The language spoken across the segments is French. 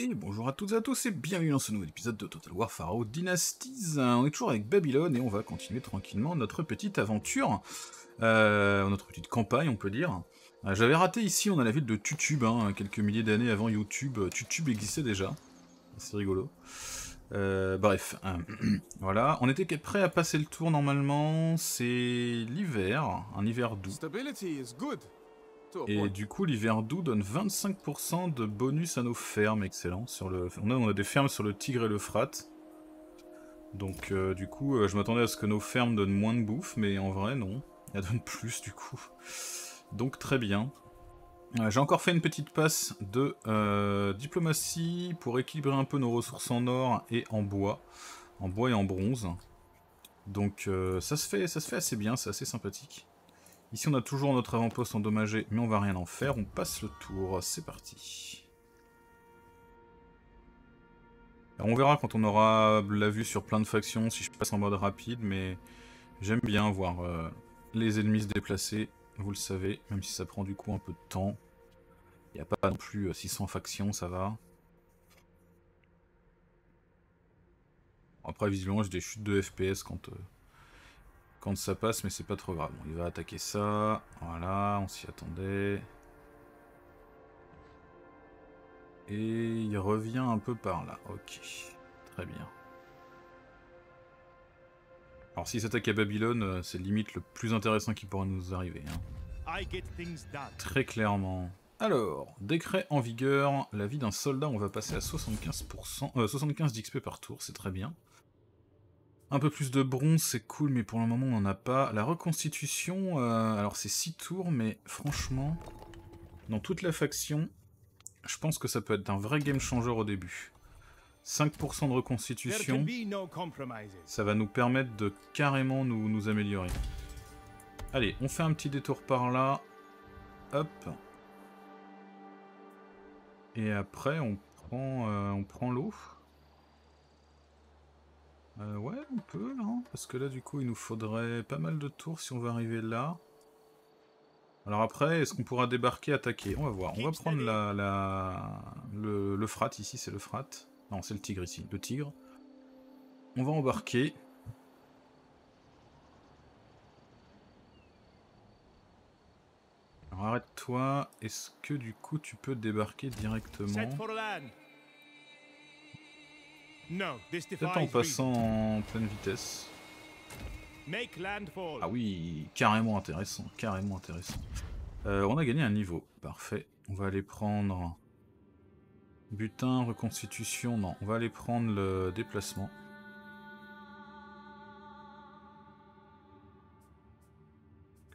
Et bonjour à toutes et à tous et bienvenue dans ce nouvel épisode de Total War Pharaoh Dynasties. On est toujours avec Babylone et on va continuer tranquillement notre petite aventure, notre petite campagne on peut dire. J'avais raté ici, on a la ville de Tutube, hein, quelques milliers d'années avant YouTube, Tutube existait déjà, c'est rigolo. Bref, voilà, on était prêt à passer le tour normalement, c'est l'hiver, un hiver doux. Et du coup, l'hiver doux donne 25% de bonus à nos fermes, excellent. Sur le... On a des fermes sur le Tigre et l'Euphrate. Donc du coup, je m'attendais à ce que nos fermes donnent moins de bouffe, mais en vrai non, elles donnent plus du coup. Donc très bien. J'ai encore fait une petite passe de diplomatie pour équilibrer un peu nos ressources en or et en bois et en bronze. Donc ça se fait assez bien, c'est assez sympathique. Ici on a toujours notre avant-poste endommagé, mais on va rien en faire, on passe le tour, c'est parti. Alors, on verra quand on aura la vue sur plein de factions, si je passe en mode rapide, mais j'aime bien voir les ennemis se déplacer, vous le savez, même si ça prend du coup un peu de temps. Il n'y a pas non plus 600 factions, ça va. Après visiblement j'ai des chutes de FPS quand ça passe, mais c'est pas trop grave. Bon, il va attaquer ça, voilà, on s'y attendait. Et il revient un peu par là, ok, très bien. Alors s'il s'attaque à Babylone, c'est limite le plus intéressant qui pourrait nous arriver, hein. Très clairement. Alors, décret en vigueur, la vie d'un soldat, on va passer à 75 d'XP par tour, c'est très bien. Un peu plus de bronze, c'est cool, mais pour le moment, on n'en a pas. La reconstitution, alors c'est 6 tours, mais franchement, dans toute la faction, je pense que ça peut être un vrai game changer au début. 5% de reconstitution, ça va nous permettre de carrément nous améliorer. Allez, on fait un petit détour par là. Hop. Et après, on prend l'eau. Ouais, on peut, non? Parce que là, du coup, il nous faudrait pas mal de tours si on va arriver là. Alors après, est-ce qu'on pourra débarquer, attaquer? On va voir. On va prendre le frat, ici, c'est le frat. Non, c'est le tigre, ici. Le tigre. On va embarquer. Alors arrête-toi. Est-ce que, du coup, tu peux débarquer directement? Peut-être en passant en pleine vitesse. Ah oui, carrément intéressant, carrément intéressant. On a gagné un niveau, parfait. On va aller prendre... Butin, reconstitution, non. On va aller prendre le déplacement.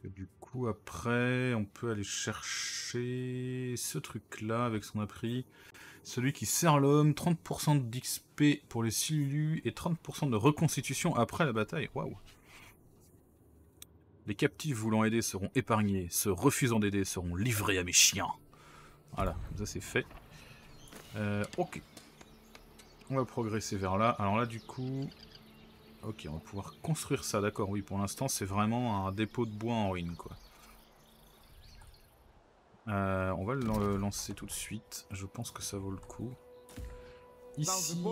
Et du coup, après, on peut aller chercher ce truc-là avec ce qu'on a pris. Celui qui sert l'homme, 30% d'XP pour les Silus et 30% de reconstitution après la bataille. Waouh! Les captifs voulant aider seront épargnés, ceux refusant d'aider seront livrés à mes chiens. Voilà, ça c'est fait. Ok. On va progresser vers là. Alors là, du coup... Ok, on va pouvoir construire ça, d'accord. Oui, pour l'instant, c'est vraiment un dépôt de bois en ruine, quoi. On va le lancer tout de suite, je pense que ça vaut le coup. Ici...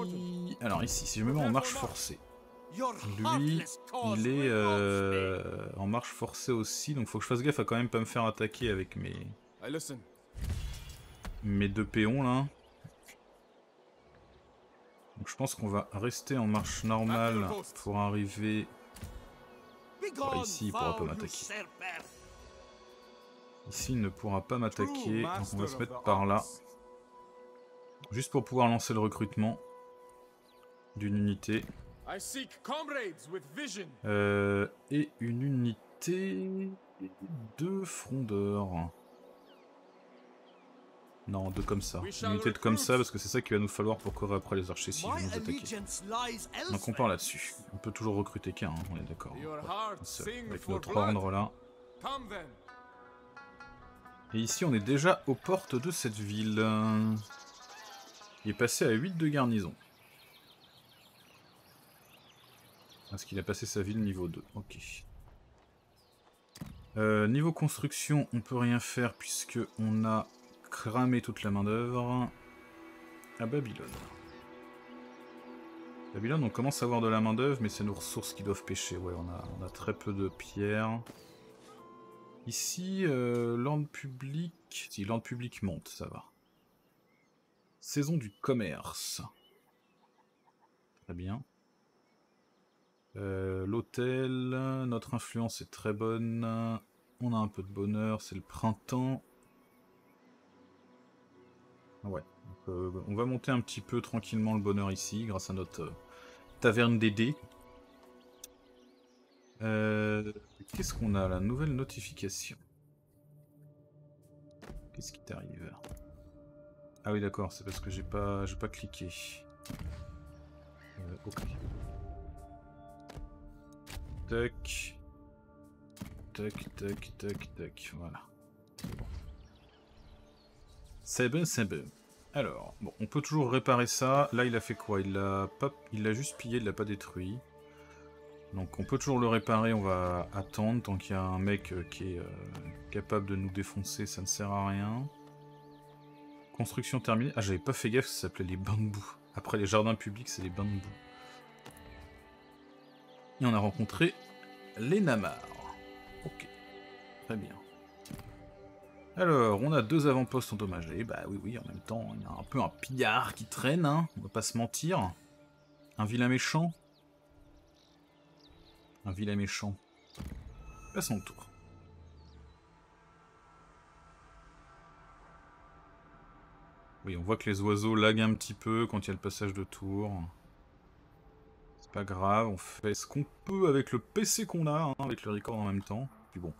Alors ici, si je me mets en marche forcée. Lui, il est en marche forcée aussi, donc faut que je fasse gaffe à quand même pas me faire attaquer avec mes deux péons là. Donc je pense qu'on va rester en marche normale pour arriver... Ouais, ici, il pourra pas m'attaquer. Ici, il ne pourra pas m'attaquer, donc on va se mettre par là. Juste pour pouvoir lancer le recrutement d'une unité. Et une unité de frondeurs. Non, deux comme ça. Une unité de comme ça, parce que c'est ça qu'il va nous falloir pour courir après les archers s'ils vont nous attaquer. Donc on part là-dessus. On peut toujours recruter qu'un, hein, on est d'accord. Ouais, avec notre ordre là. Et ici, on est déjà aux portes de cette ville. Il est passé à 8 de garnison. Parce qu'il a passé sa ville niveau 2. Ok. Niveau construction, on peut rien faire puisque on a cramé toute la main d'œuvre. à Babylone. Babylone, on commence à avoir de la main d'œuvre, mais c'est nos ressources qui doivent pêcher. Ouais, on a très peu de pierres. Ici, land public... Si, land public monte, ça va. Saison du commerce. Très bien. L'hôtel, notre influence est très bonne. On a un peu de bonheur, c'est le printemps. Ouais. On va monter un petit peu tranquillement le bonheur ici, grâce à notre taverne des dés. Qu'est-ce qu'on a là? Nouvelle notification. Qu'est-ce qui t'arrive? Ah oui d'accord, c'est parce que j'ai pas cliqué. Ok. Tac. Tac, tac, tac, tac. Voilà. C'est bon. C'est bon, c'est bon. Alors, bon, on peut toujours réparer ça. Là, il a fait quoi? Il l'a juste pillé, il l'a pas détruit. Donc, on peut toujours le réparer. On va attendre tant qu'il y a un mec qui est capable de nous défoncer. Ça ne sert à rien. Construction terminée. Ah, j'avais pas fait gaffe. Ça s'appelait les bains de boue. Après les jardins publics, c'est les bains de boue. Et on a rencontré les Namars. Ok, très bien. Alors, on a 2 avant-postes endommagés, bah oui, en même temps, il y a un peu un pillard qui traîne, hein, on va pas se mentir. Un vilain méchant. Un vilain méchant. Passons le tour. Oui, on voit que les oiseaux laguent un petit peu quand il y a le passage de tour. C'est pas grave, on fait ce qu'on peut avec le PC qu'on a, hein, avec le record en même temps, puis bon.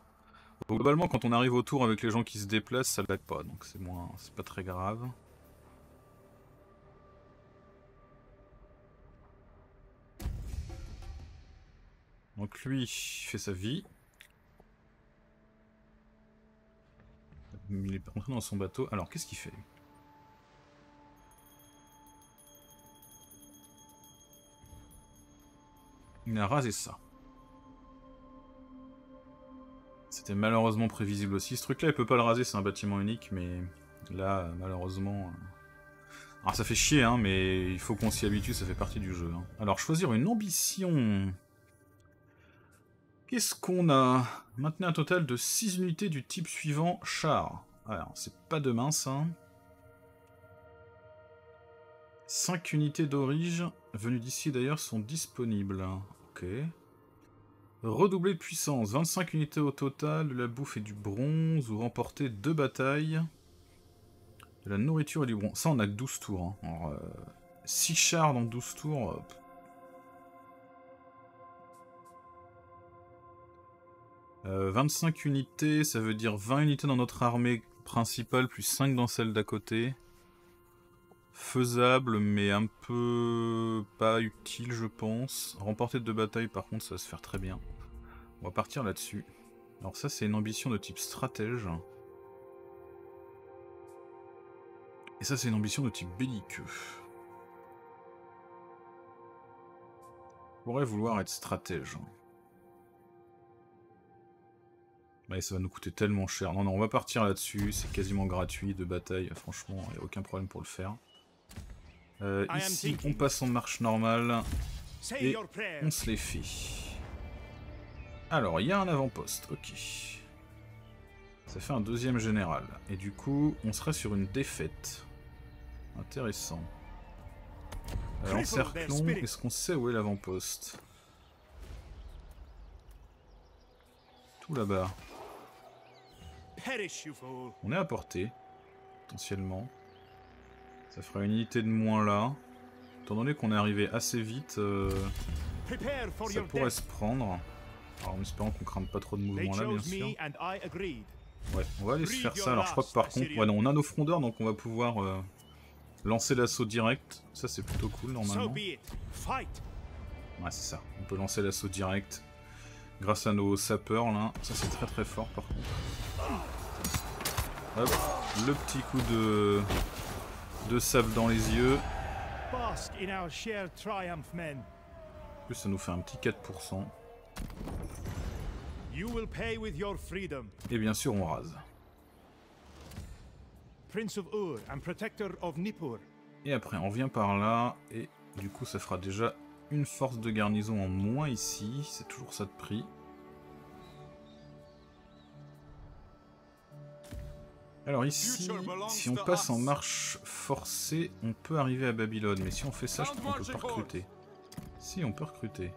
Globalement, quand on arrive au tour avec les gens qui se déplacent, ça ne lag pas, donc c'est pas très grave. Donc lui, il fait sa vie. Il est rentré dans son bateau. Alors, qu'est-ce qu'il fait? Il a rasé ça. C'était malheureusement prévisible aussi. Ce truc-là, il peut pas le raser, c'est un bâtiment unique, mais là, malheureusement... Alors ça fait chier, hein, mais il faut qu'on s'y habitue, ça fait partie du jeu. Hein. Alors, choisir une ambition... Qu'est-ce qu'on a? Maintenez un total de 6 unités du type suivant, char. Alors, c'est pas demain, ça. 5 unités d'origine, venues d'ici d'ailleurs, sont disponibles. Ok... Redoubler de puissance, 25 unités au total, de la bouffe et du bronze, ou remporter 2 batailles, de la nourriture et du bronze. Ça, on a que 12 tours. Hein. Alors, 6 chars dans 12 tours. Hop. 25 unités, ça veut dire 20 unités dans notre armée principale, plus 5 dans celle d'à côté. Faisable, mais un peu pas utile, je pense. Remporter 2 batailles, par contre, ça va se faire très bien. On va partir là-dessus. Alors ça, c'est une ambition de type stratège. Et ça, c'est une ambition de type belliqueux. Je pourrais vouloir être stratège. Bah, et ça va nous coûter tellement cher. Non, on va partir là-dessus. C'est quasiment gratuit, 2 batailles. Franchement, il n'y a aucun problème pour le faire. Ici, on passe en marche normale, et on se les fait. Alors, il y a un avant-poste, ok. Ça fait un 2e général, et du coup, on sera sur une défaite. Intéressant. Encerclons, est-ce qu'on sait où est l'avant-poste? Tout là-bas. On est à portée, potentiellement. Ça fera une unité de moins là. Étant donné qu'on est arrivé assez vite, ça pourrait se prendre. Alors en espérant qu'on crame pas trop de mouvements là, bien sûr. Ouais, on va aller se faire ça. Alors je crois que par contre, ouais, non, on a nos frondeurs, donc on va pouvoir lancer l'assaut direct. Ça c'est plutôt cool normalement. Ouais, c'est ça. On peut lancer l'assaut direct grâce à nos sapeurs là. Ça c'est très très fort par contre. Hop, le petit coup de... sable dans les yeux. En plus, ça nous fait un petit 4%. Et bien sûr, on rase. Et après, on vient par là, et du coup, ça fera déjà une force de garnison en moins ici. C'est toujours ça de prix. Alors ici, si on passe en marche forcée, on peut arriver à Babylone. Mais si on fait ça, je crois qu'on peut pas recruter. Si, on peut recruter.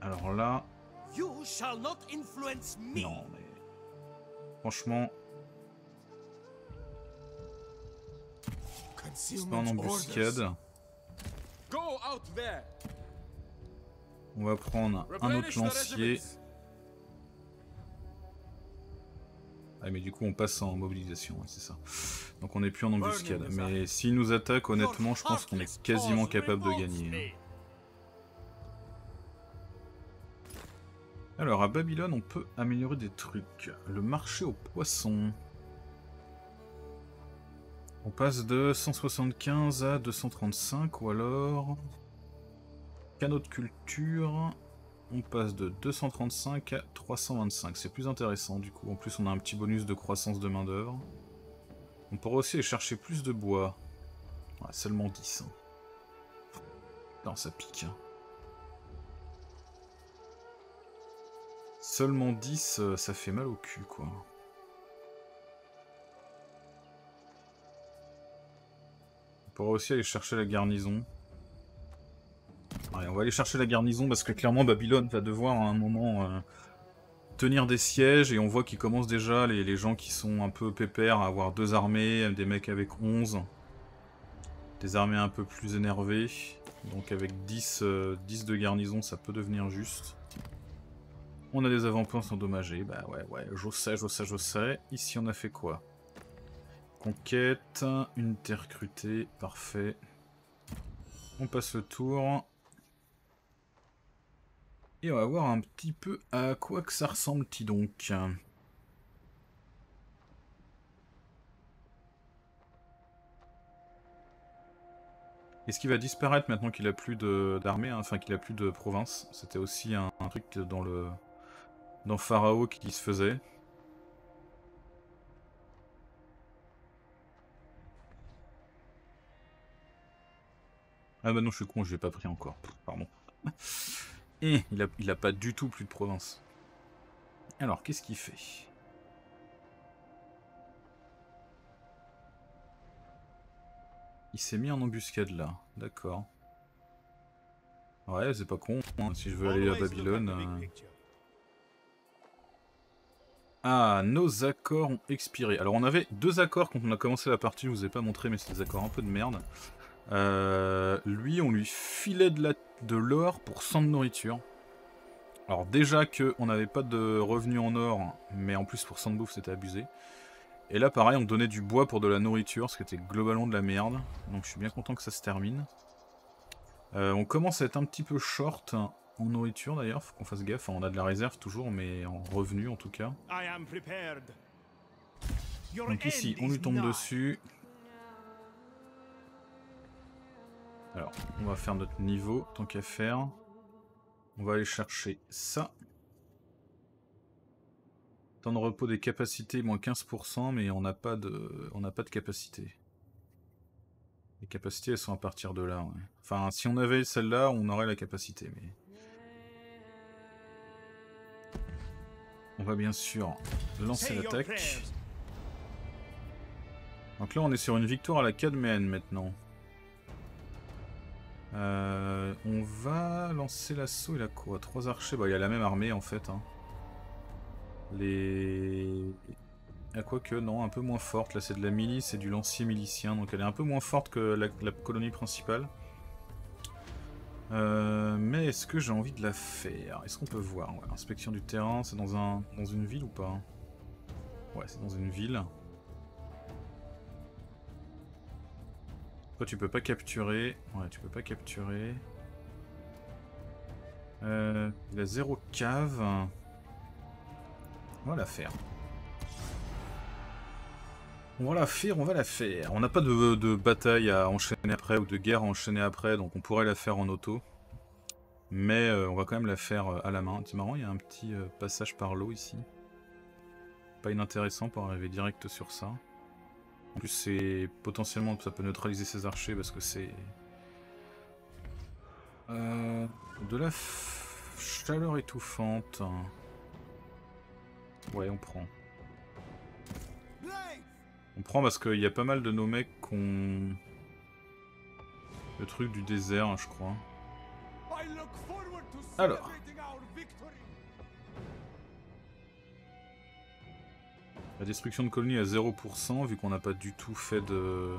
Alors là... Non, mais... Franchement... C'est pas en embuscade. On va prendre un autre lancier. Ah mais du coup on passe en mobilisation, c'est ça. Donc on n'est plus en embuscade. Mais s'ils nous attaquent, honnêtement, je pense qu'on est quasiment capable de gagner. Alors à Babylone, on peut améliorer des trucs. Le marché aux poissons. On passe de 175 à 235, ou alors... Canot de culture... On passe de 235 à 325, c'est plus intéressant du coup. En plus on a un petit bonus de croissance de main d'œuvre. On pourra aussi aller chercher plus de bois. Ouais, seulement 10. Non, ça pique. Seulement 10, ça fait mal au cul quoi. On pourra aussi aller chercher la garnison. Ouais, on va aller chercher la garnison parce que clairement Babylone va devoir à un moment tenir des sièges et on voit qu'ils commencent déjà les gens qui sont un peu pépères à avoir deux armées, des mecs avec 11, des armées un peu plus énervées, donc avec 10 de garnison ça peut devenir juste. On a des avant-postes endommagés, bah ouais, je sais. Ici on a fait quoi? Conquête, unité recrutée, parfait. On passe le tour. Et on va voir un petit peu à quoi que ça ressemble-t-il donc. Est-ce qu'il va disparaître maintenant qu'il a plus d'armée, hein, enfin qu'il a plus de province? C'était aussi un truc dans Pharaon qui se faisait. Ah bah non, je suis con, je l'ai pas pris encore. Pardon. Et il a pas du tout plus de province. Alors, qu'est-ce qu'il fait? Il s'est mis en embuscade là, d'accord. Ouais, c'est pas con, hein. Si je veux aller à Babylone... Ah, nos accords ont expiré. Alors on avait deux accords quand on a commencé la partie, je vous ai pas montré, mais c'est des accords un peu de merde. Lui, on lui filait de l'or pour 100 de nourriture. Alors déjà qu'on n'avait pas de revenus en or, mais en plus pour 100 de bouffe c'était abusé. Et là pareil, on donnait du bois pour de la nourriture, ce qui était globalement de la merde. Donc je suis bien content que ça se termine. On commence à être un petit peu short en nourriture d'ailleurs, faut qu'on fasse gaffe. Enfin, on a de la réserve toujours, mais en revenus en tout cas. Donc ici, on lui tombe dessus. Alors, on va faire notre niveau, tant qu'à faire. On va aller chercher ça. Temps de repos des capacités, moins 15%, mais on n'a pas de capacité. Les capacités, elles sont à partir de là. Ouais. Enfin, si on avait celle-là, on aurait la capacité, mais... On va bien sûr lancer l'attaque. Donc là, on est sur une victoire à la Cadméenne maintenant. On va lancer l'assaut, il a quoi? 3 archers, bah il a la même armée en fait. Hein. Ah, quoique, non, un peu moins forte, là c'est de la milice, c'est du lancier milicien, donc elle est un peu moins forte que la colonie principale. Mais est-ce que j'ai envie de la faire? Est-ce qu'on peut voir? Ouais, inspection du terrain, c'est dans une ville ou pas? Ouais, c'est dans une ville. Toi, tu peux pas capturer. Ouais, tu peux pas capturer. Il a 0 cave. On va la faire. On n'a pas de bataille à enchaîner après ou de guerre à enchaîner après, donc on pourrait la faire en auto. Mais on va quand même la faire à la main. C'est marrant, il y a un petit passage par l'eau ici. Pas inintéressant pour arriver direct sur ça. En plus, c'est potentiellement ça peut neutraliser ses archers parce que c'est de la chaleur étouffante. Ouais, on prend. On prend parce qu'il y a pas mal de nos mecs qui ont le truc du désert, hein, je crois. Alors. La destruction de colonies à 0%, vu qu'on n'a pas du tout fait de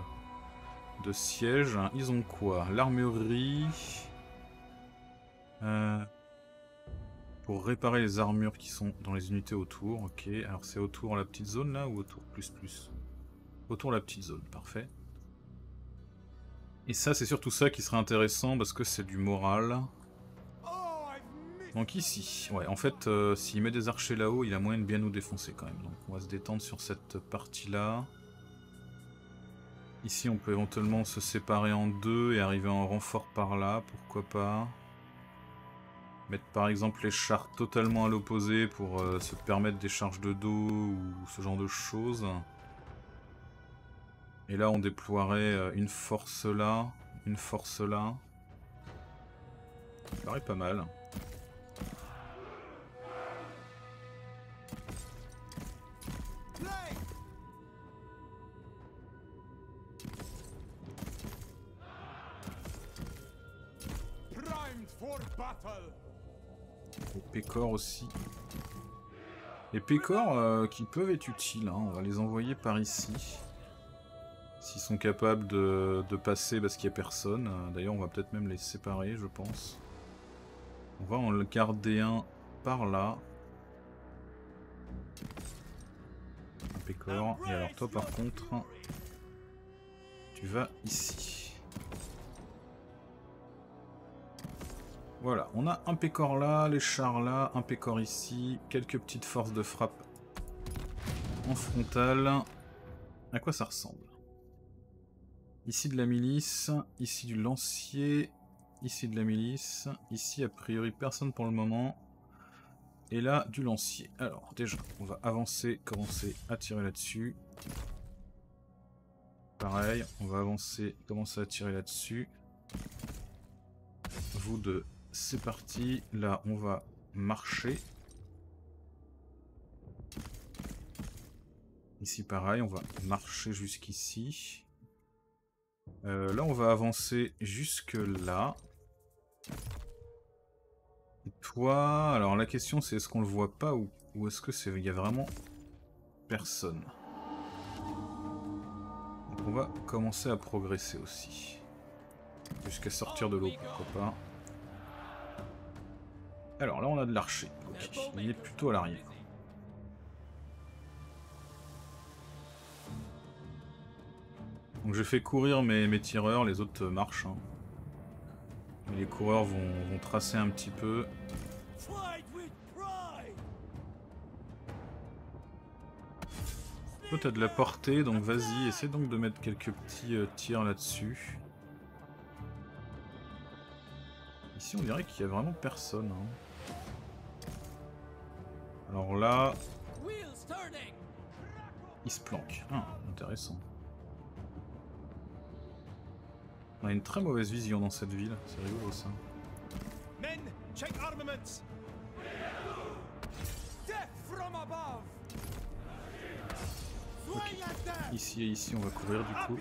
siège. Ils ont quoi? L'armurerie. Pour réparer les armures qui sont dans les unités autour. Ok, alors c'est autour la petite zone là ou autour plus? Autour la petite zone, parfait. Et ça, c'est surtout ça qui serait intéressant parce que c'est du moral. Donc ici, ouais, en fait, s'il met des archers là-haut, il a moyen de bien nous défoncer quand même. Donc on va se détendre sur cette partie-là. Ici, on peut éventuellement se séparer en deux et arriver en renfort par là, pourquoi pas. Mettre par exemple les chars totalement à l'opposé pour se permettre des charges de dos ou ce genre de choses. Et là, on déploierait une force là, une force là. Ça paraît pas mal. Les pécores aussi. Les pécores qui peuvent être utiles, hein. On va les envoyer par ici. S'ils sont capables de passer parce qu'il n'y a personne. D'ailleurs on va peut-être même les séparer je pense. On va en garder un par là. Un pécore. Et alors toi par contre, tu vas ici. Voilà, on a un pécore là, les chars là, un pécore ici. Quelques petites forces de frappe en frontale. À quoi ça ressemble? Ici de la milice, ici du lancier, ici de la milice, ici a priori personne pour le moment, et là du lancier. Alors déjà, on va avancer, commencer à tirer là-dessus. Pareil, on va avancer, commencer à tirer là-dessus. Vous deux, c'est parti. Là, on va marcher. Ici pareil, on va marcher jusqu'ici. Là, on va avancer jusque là. Et toi, alors la question c'est est-ce qu'on le voit pas ou est-ce que c'est il y a vraiment personne. Donc on va commencer à progresser aussi, jusqu'à sortir de l'eau, pourquoi pas. Alors là, on a de l'archer. Okay. Il est plutôt à l'arrière. Donc je fais courir mes tireurs, les autres marchent. Hein. Les coureurs vont tracer un petit peu. Toi t'as de la portée, donc vas-y, essaie donc de mettre quelques petits tirs là-dessus. Ici on dirait qu'il y a vraiment personne. Hein. Alors là... il se planque. Ah, intéressant. On a une très mauvaise vision dans cette ville, c'est rigolo ça. Okay. Ici et ici on va courir du coup.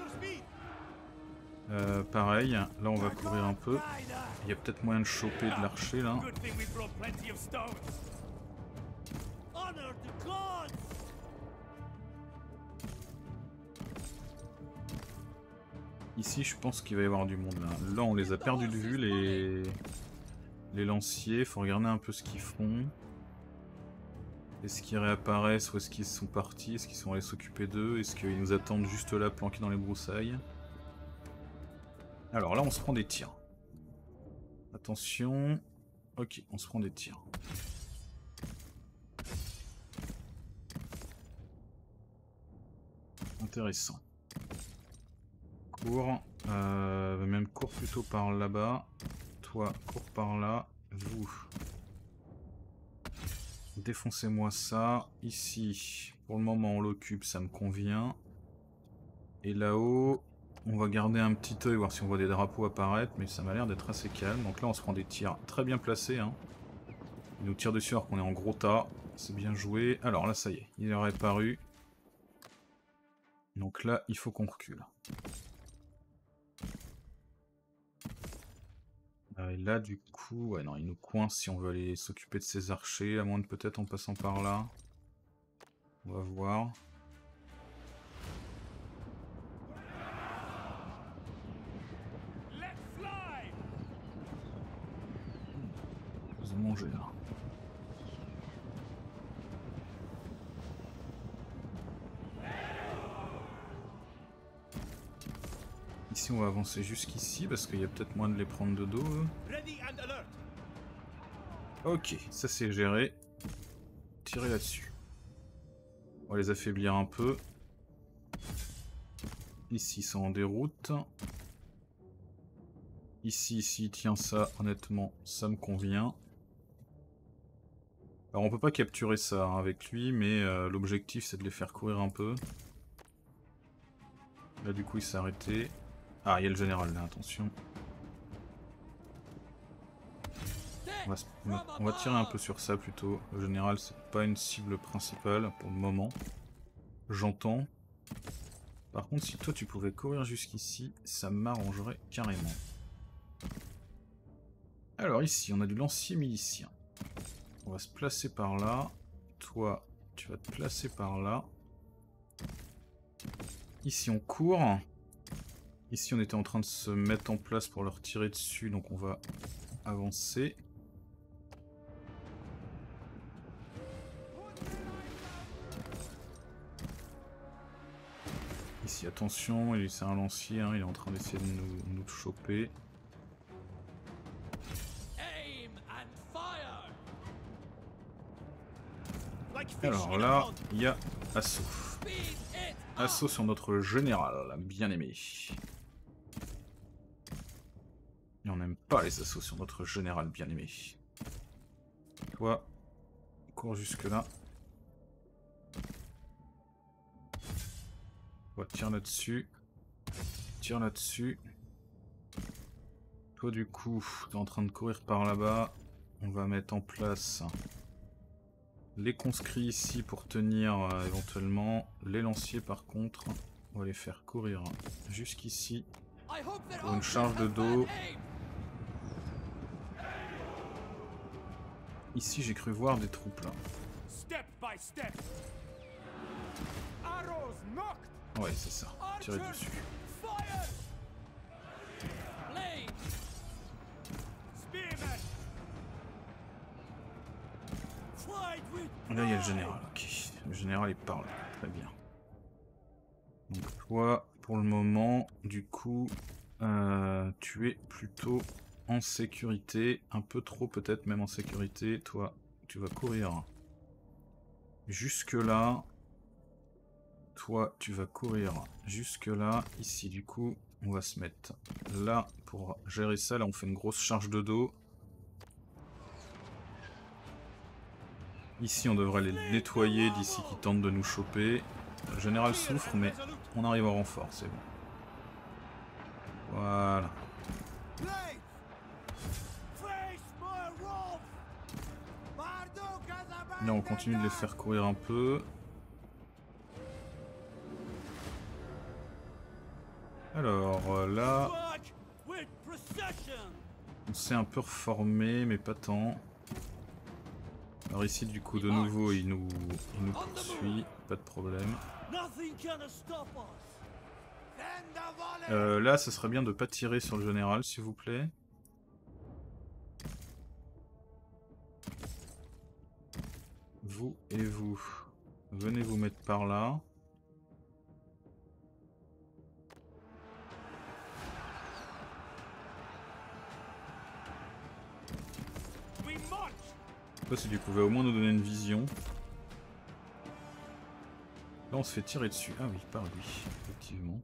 Pareil, là on va courir un peu. Il y a peut-être moyen de choper de l'archer là. Ici, je pense qu'il va y avoir du monde là. Là, on les a perdus de vue, les lanciers. Faut regarder un peu ce qu'ils font. Est-ce qu'ils réapparaissent ou est-ce qu'ils sont partis? Est-ce qu'ils sont allés s'occuper d'eux? Est-ce qu'ils nous attendent juste là, planqués dans les broussailles? Alors là, on se prend des tirs. Attention. Ok, on se prend des tirs. Intéressant. Même cours plutôt par là-bas. Toi, cours par là. Vous. Défoncez-moi ça. Ici, pour le moment, on l'occupe, ça me convient. Et là-haut, on va garder un petit œil, voir si on voit des drapeaux apparaître, mais ça m'a l'air d'être assez calme. Donc là, on se prend des tirs très bien placés. Hein. Ils nous tirent dessus alors qu'on est en gros tas. C'est bien joué. Alors là, ça y est, il est réapparu. Donc là, il faut qu'on recule. Et là, du coup, ouais, non, il nous coince si on veut aller s'occuper de ces archers, à moins de peut-être en passant par là. On va voir. Ils ont mangé là. Ici, on va avancer jusqu'ici parce qu'il y a peut-être moyen de les prendre de dos. Ok, ça c'est géré. Tirer là-dessus. On va les affaiblir un peu. Ici, ils sont en déroute. Ici, tiens, ça, honnêtement, ça me convient. Alors, on peut pas capturer ça hein, avec lui, mais l'objectif c'est de les faire courir un peu. Là, du coup, il s'est arrêté. Ah, il y a le général là, attention. On va tirer un peu sur ça plutôt. Le général, c'est pas une cible principale pour le moment. J'entends. Par contre, si toi tu pouvais courir jusqu'ici, ça m'arrangerait carrément. Alors ici, on a du lancier milicien. On va se placer par là. Toi, tu vas te placer par là. Ici, on court. Ici, on était en train de se mettre en place pour leur tirer dessus, donc on va avancer. Ici, attention, c'est un lancier, hein, il est en train d'essayer de nous choper. Alors là, il y a Assaut sur notre général, bien aimé. Et on n'aime pas les assauts sur notre général bien-aimé. Toi, cours jusque-là. Toi, tire là-dessus. Tire là-dessus. Toi, du coup, t'es en train de courir par là-bas. On va mettre en place les conscrits ici pour tenir éventuellement. Les lanciers, par contre, on va les faire courir jusqu'ici. Pour une charge de dos. Ici, j'ai cru voir des troupes là. Ouais, c'est ça. Tirer dessus. Là, il y a le général. Ok. Le général, il parle. Très bien. Donc, toi, pour le moment, du coup, tu es plutôt en sécurité, un peu trop peut-être même en sécurité. Toi, tu vas courir jusque-là. Toi, tu vas courir jusque-là. Ici, du coup, on va se mettre là pour gérer ça. Là, on fait une grosse charge de dos. Ici, on devrait les nettoyer d'ici qui tentent de nous choper. Le général souffre, mais on arrive en renfort, c'est bon. Voilà. Là, on continue de les faire courir un peu. Alors, là... On s'est un peu reformé, mais pas tant. Alors ici, du coup, de nouveau, il nous poursuit. Pas de problème. Là, ça serait bien de pas tirer sur le général, s'il vous plaît. Vous et vous. Venez vous mettre par là. Je sais pas si tu pouvais au moins nous donner une vision. Là on se fait tirer dessus. Ah oui, par lui, effectivement.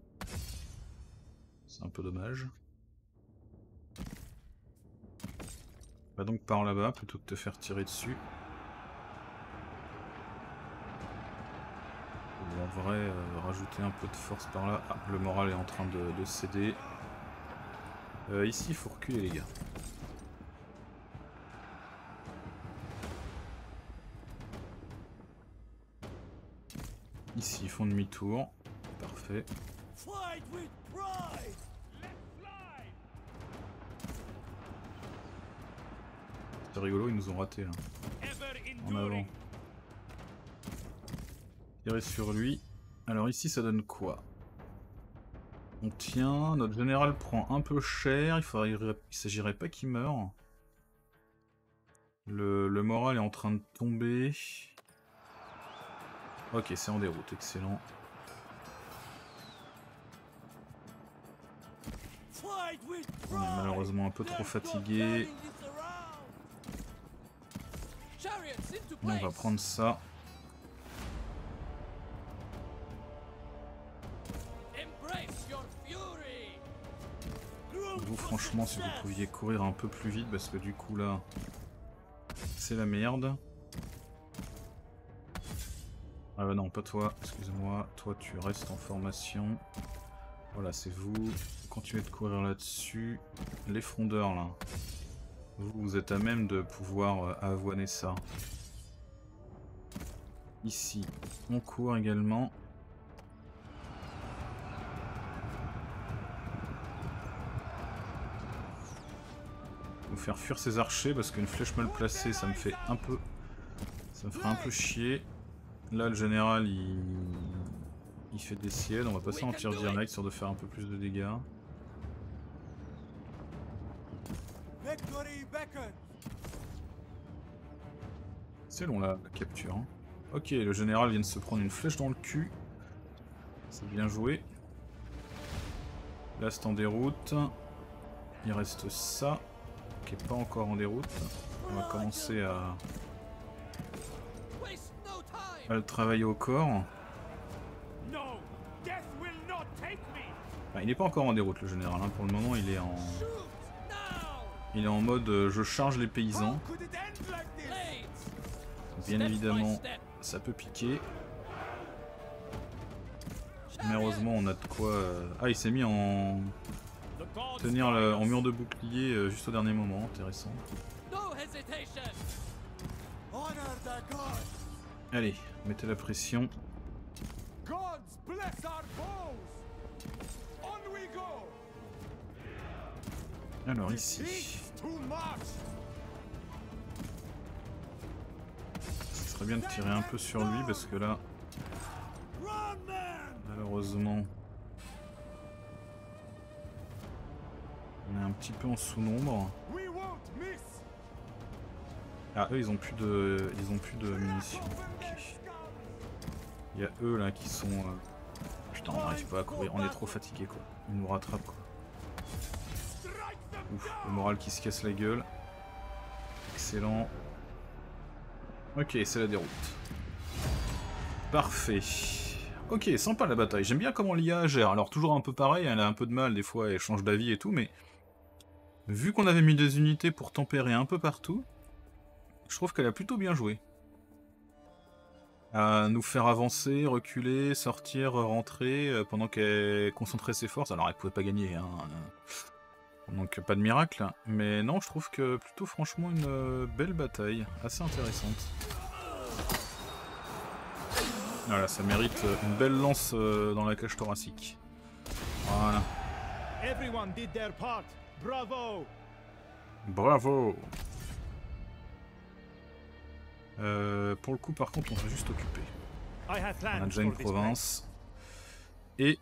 C'est un peu dommage. Va donc par là-bas plutôt que de te faire tirer dessus. en vrai rajouter un peu de force par là. Ah, le moral est en train de céder. Ici il faut reculer les gars. Ici ils font demi-tour. Parfait. C'est rigolo, ils nous ont raté là. En avant. Tirer sur lui. Alors ici ça donne quoi? On tient, notre général prend un peu cher, il s'agirait pas qu'il meure. Le moral est en train de tomber. Ok, c'est en déroute, excellent. On est malheureusement un peu trop fatigué. On va prendre ça. Vous franchement si vous pouviez courir un peu plus vite parce que du coup là c'est la merde. Ah bah non, pas toi, excuse-moi, toi tu restes en formation. Voilà, c'est vous. Continuez de courir là-dessus. Les frondeurs là. Vous êtes à même de pouvoir avoiner ça. Ici, on court également. Vous faire fuir ces archers parce qu'une flèche mal placée, ça me fait un peu. Ça me fera un peu chier. Là, le général, il fait des sièges. On va passer en tir direct sur de faire un peu plus de dégâts. C'est long la capture. Hein. Ok, le général vient de se prendre une flèche dans le cul. C'est bien joué. Là, c'est en déroute. Il reste ça, qui n'est pas encore en déroute. On va commencer à le travailler au corps. Ah, il n'est pas encore en déroute le général, hein. Pour le moment il est en mode je charge les paysans. Bien évidemment ça peut piquer. Mais heureusement on a de quoi... Ah, il s'est mis en... tenir en mur de bouclier juste au dernier moment, intéressant. Allez, mettez la pression. Alors ici... ce serait bien de tirer un peu sur lui parce que là... malheureusement... on est un petit peu en sous-nombre. Ah, eux ils ont plus de munitions. Il y a eux là qui sont... Putain, on n'arrive pas à courir, on est trop fatigué quoi. Ils nous rattrapent quoi. Ouf, le moral qui se casse la gueule. Excellent. Ok, c'est la déroute. Parfait. Ok, sympa la bataille, j'aime bien comment l'IA gère. Alors toujours un peu pareil, elle a un peu de mal des fois, elle change d'avis et tout, mais... vu qu'on avait mis des unités pour tempérer un peu partout... je trouve qu'elle a plutôt bien joué. À nous faire avancer, reculer, sortir, rentrer, pendant qu'elle concentrait ses forces. Alors elle pouvait pas gagner, hein. Donc pas de miracle. Mais non, je trouve que plutôt franchement une belle bataille, assez intéressante. Voilà, ça mérite une belle lance dans la cage thoracique. Voilà. Everyone did their part. Bravo. Bravo. Pour le coup par contre on va juste occuper. On a déjà une province. Et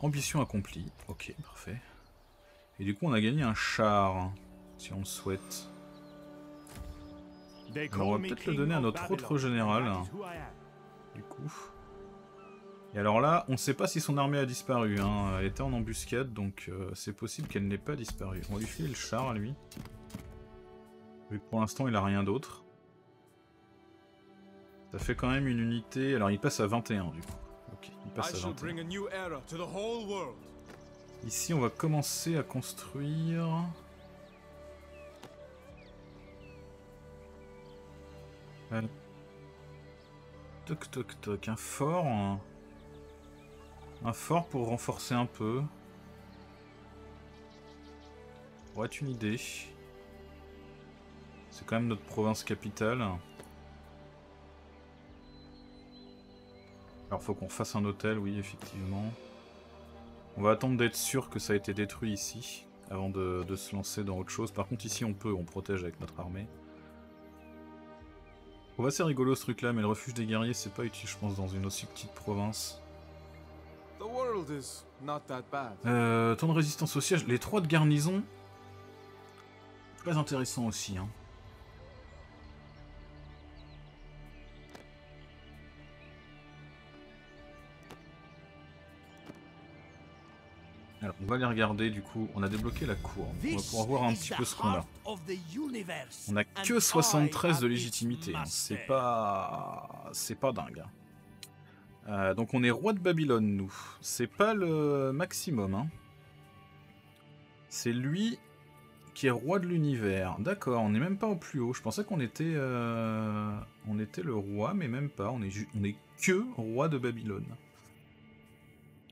ambition accomplie. Ok, parfait. Et du coup on a gagné un char, si on le souhaite. Alors, on va peut-être le donner à notre autre général. Du coup. Et alors là, on ne sait pas si son armée a disparu, hein. Elle était en embuscade, donc c'est possible qu'elle n'ait pas disparu. On va lui filer le char à lui. Vu que pour l'instant il a rien d'autre. Ça fait quand même une unité. Alors il passe à 21 du coup. Ok, il passe à 21. Ici on va commencer à construire... toc toc toc, un fort. Un fort pour renforcer un peu. Pour être une idée. C'est quand même notre province capitale. Alors faut qu'on fasse un hôtel, oui, effectivement. On va attendre d'être sûr que ça a été détruit ici, avant de se lancer dans autre chose. Par contre ici on peut, on protège avec notre armée. On va, c'est rigolo ce truc là, mais le refuge des guerriers c'est pas utile je pense dans une aussi petite province. Temps de résistance au siège, les 3 de garnison, très intéressant aussi hein. Alors on va les regarder du coup, on a débloqué la cour, on va pouvoir voir un petit peu ce qu'on a. On a que 73 de légitimité, hein. C'est pas dingue. Donc on est roi de Babylone nous, c'est pas le maximum. Hein. C'est lui qui est roi de l'univers, d'accord, on n'est même pas au plus haut, je pensais qu'on était, le roi mais même pas, on est que roi de Babylone.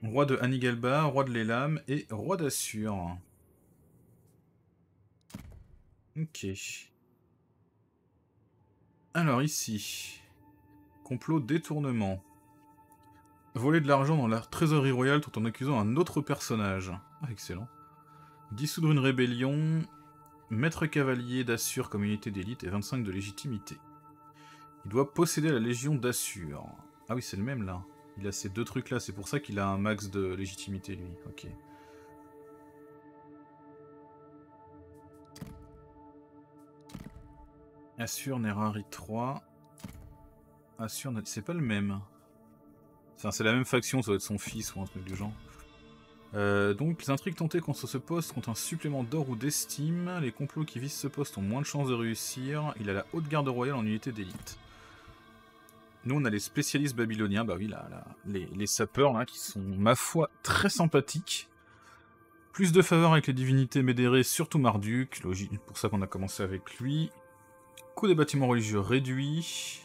Roi de Hanigalba, roi de l'Elam et roi d'Assur. Ok. Alors ici. Complot détournement. Voler de l'argent dans la trésorerie royale tout en accusant un autre personnage. Ah, excellent. Dissoudre une rébellion. Maître cavalier d'Assur comme unité d'élite et 25 de légitimité. Il doit posséder la légion d'Assur. Ah oui, c'est le même là. Il a ces deux trucs là, c'est pour ça qu'il a un max de légitimité lui, ok. Assur Nerari 3. Assur, c'est pas le même. Enfin, c'est la même faction, ça doit être son fils ou un truc du genre. Donc, les intrigues tentées contre ce poste ont un supplément d'or ou d'estime. Les complots qui visent ce poste ont moins de chances de réussir. Il a la haute garde royale en unité d'élite. Nous on a les spécialistes babyloniens, bah oui, les sapeurs là, qui sont, ma foi, très sympathiques. Plus de faveur avec les divinités médérées, surtout Marduk, logique, pour ça qu'on a commencé avec lui. Coût des bâtiments religieux réduit.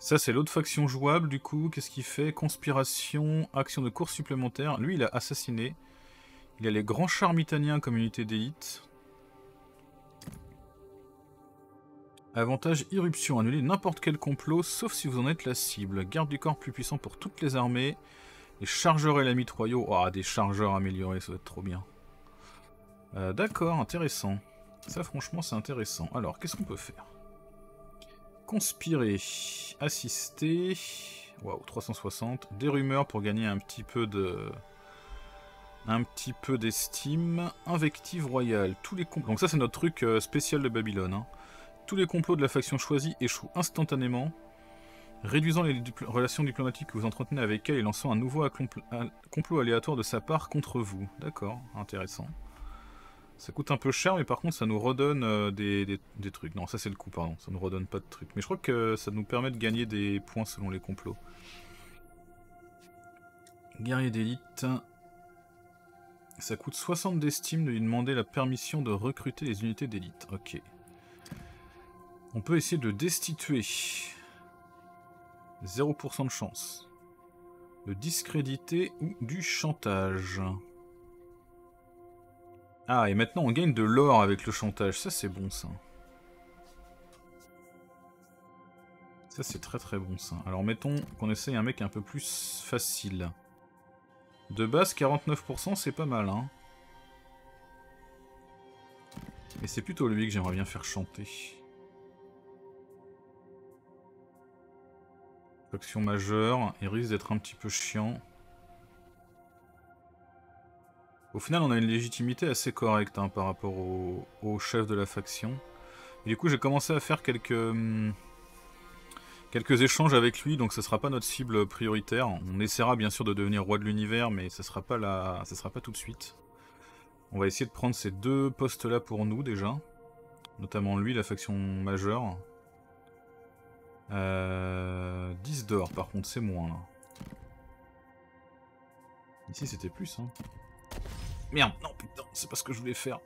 Ça c'est l'autre faction jouable du coup, qu'est-ce qu'il fait? Conspiration, action de course supplémentaire, lui il a assassiné. Il a les grands chars mitaniens comme unité d'élite. Avantage irruption, annuler n'importe quel complot sauf si vous en êtes la cible. Garde du corps plus puissant pour toutes les armées. Les chargeurs et la mitrailleuse. Ah, oh, des chargeurs améliorés, ça doit être trop bien. D'accord, intéressant. Ça, franchement, c'est intéressant. Alors, qu'est-ce qu'on peut faire? Conspirer, assister. Waouh, 360. Des rumeurs pour gagner un petit peu de. Un petit peu d'estime. Invective royale. Tous les complots. Donc, ça, c'est notre truc spécial de Babylone. Hein. Tous les complots de la faction choisie échouent instantanément, réduisant les relations diplomatiques que vous entretenez avec elle et lançant un nouveau complot aléatoire de sa part contre vous. D'accord, intéressant. Ça coûte un peu cher, mais par contre ça nous redonne des trucs. Non, ça c'est le coup, pardon, ça nous redonne pas de trucs. Mais je crois que ça nous permet de gagner des points selon les complots. Guerrier d'élite. Ça coûte 60 d'estime de lui demander la permission de recruter les unités d'élite. Ok. On peut essayer de destituer. 0% de chance. De discréditer ou du chantage. Ah, et maintenant on gagne de l'or avec le chantage. Ça, c'est bon, ça. Ça, c'est très très bon, ça. Alors, mettons qu'on essaye un mec un peu plus facile. De base, 49%, c'est pas mal, hein. Et c'est plutôt lui que j'aimerais bien faire chanter. Faction majeure, il risque d'être un petit peu chiant. Au final, on a une légitimité assez correcte hein, par rapport au chef de la faction. Et du coup, j'ai commencé à faire quelques échanges avec lui, donc ce ne sera pas notre cible prioritaire. On essaiera bien sûr de devenir roi de l'univers, mais ce ne sera pas tout de suite. On va essayer de prendre ces deux postes-là pour nous déjà. Notamment lui, la faction majeure. 10 d'or par contre c'est moins là. Ici c'était plus hein. Merde, non putain, c'est pas ce que je voulais faire.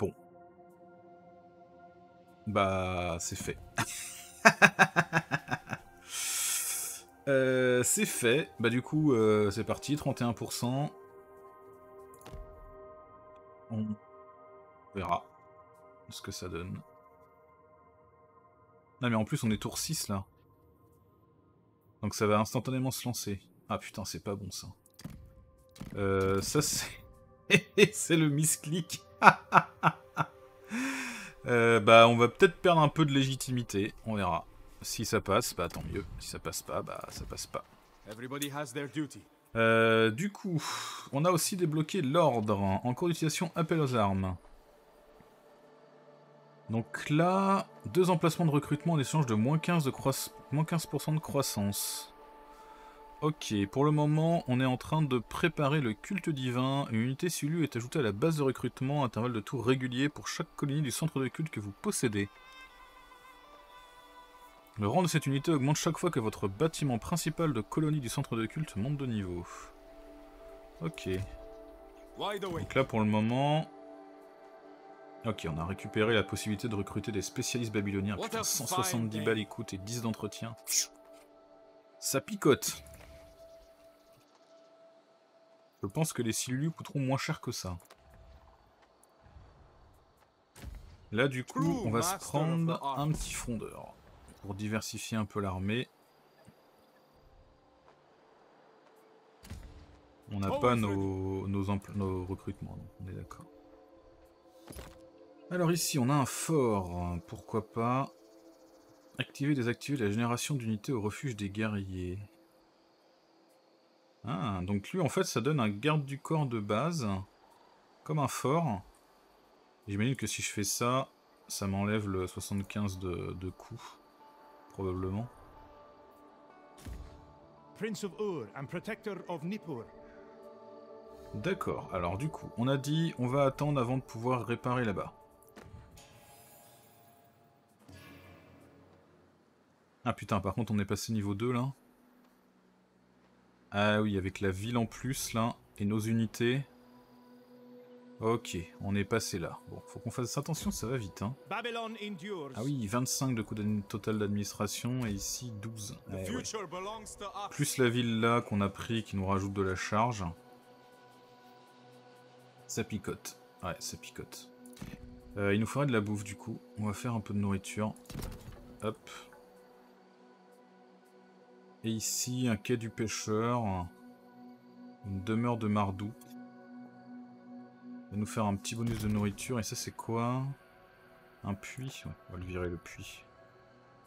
Bon. Bah, c'est fait. C'est fait. Bah du coup, c'est parti, 31%. On verra ce que ça donne. Ah mais en plus on est tour 6 là. Donc ça va instantanément se lancer. Ah putain, c'est pas bon ça. Ça c'est... c'est le misclic. Bah on va peut-être perdre un peu de légitimité. On verra. Si ça passe, bah tant mieux. Si ça passe pas, bah ça passe pas. Du coup, on a aussi débloqué l'ordre en cours d'utilisation appel aux armes. Donc là, 2 emplacements de recrutement en échange de moins 15% de croissance. Ok, pour le moment, on est en train de préparer le culte divin. Une unité Sulu est ajoutée à la base de recrutement à intervalles de tours réguliers pour chaque colonie du centre de culte que vous possédez. Le rang de cette unité augmente chaque fois que votre bâtiment principal de colonie du centre de culte monte de niveau. Ok. Donc là, pour le moment... Ok, on a récupéré la possibilité de recruter des spécialistes babyloniens. Putain, 170 balles écoute et 10 d'entretien. Ça picote. Je pense que les Silulu coûteront moins cher que ça. Là, du coup, on va se prendre un petit frondeur. Pour diversifier un peu l'armée. On n'a pas nos recrutements, on est d'accord. Alors ici, on a un fort, pourquoi pas. Activer, désactiver la génération d'unités au refuge des guerriers. Ah, donc lui, en fait, ça donne un garde du corps de base, comme un fort. J'imagine que si je fais ça, ça m'enlève le 75 de coups. Probablement. Prince of Ur and protector of Nippur. D'accord, alors du coup, on a dit on va attendre avant de pouvoir réparer là-bas. Ah putain, par contre on est passé niveau 2 là. Ah oui, avec la ville en plus là, et nos unités. Ok, on est passé là. Bon, faut qu'on fasse attention, ça va vite. Hein. Ah oui, 25 de coût total d'administration et ici 12. Ah, ouais. Plus la ville là qu'on a pris qui nous rajoute de la charge. Ça picote. Ouais, ça picote. Il nous faudrait de la bouffe du coup. On va faire un peu de nourriture. Hop. Et ici, un quai du pêcheur. Une demeure de Marduk. Nous faire un petit bonus de nourriture, et ça c'est quoi? Un puits, ouais, on va le virer le puits.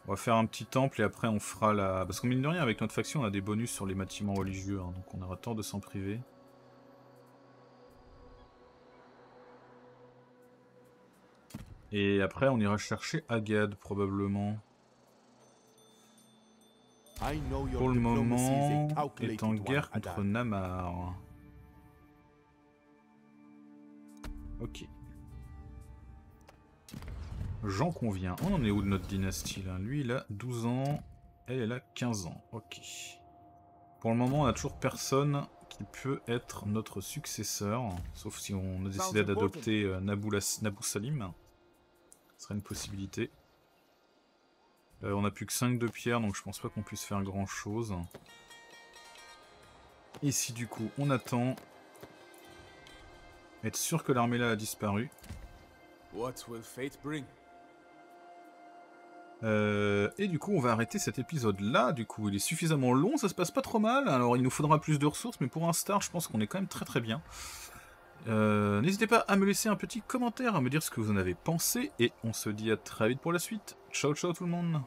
On va faire un petit temple et après on fera la... Parce qu'en mine de rien avec notre faction on a des bonus sur les bâtiments religieux, hein, donc on aura tort de s'en priver. Et après on ira chercher Agade probablement. Pour le moment, est en guerre contre Namars. Ok. J'en conviens. On en est où de notre dynastie là? Lui il a 12 ans, elle a 15 ans. Ok. Pour le moment on a toujours personne qui peut être notre successeur. Sauf si on a décidé d'adopter Nabou Salim. Ce serait une possibilité. On n'a plus que 5 de pierre donc je pense pas qu'on puisse faire grand chose. Ici du coup on attend... Être sûr que l'armée là a disparu. Et du coup on va arrêter cet épisode là. Du coup il est suffisamment long, ça se passe pas trop mal. Alors il nous faudra plus de ressources, mais pour un start je pense qu'on est quand même très très bien. N'hésitez pas à me laisser un petit commentaire, à me dire ce que vous en avez pensé. Et on se dit à très vite pour la suite. Ciao ciao tout le monde.